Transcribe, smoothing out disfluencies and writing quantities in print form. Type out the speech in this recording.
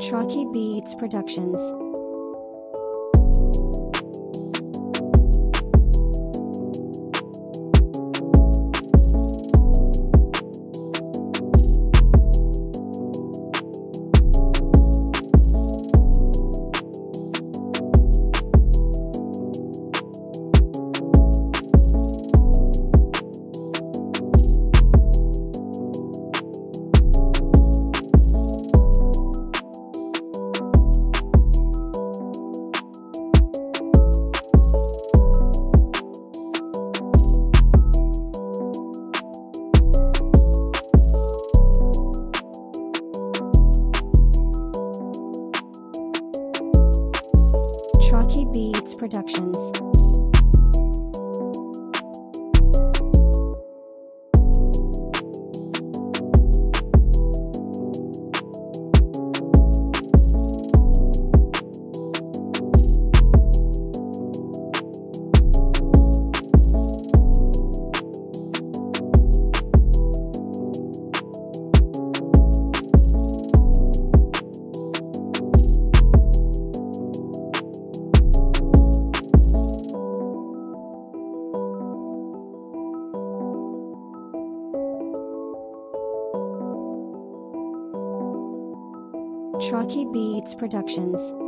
Traki Beatz Productions. Traki Beatz Productions. Traki Beatz Productions.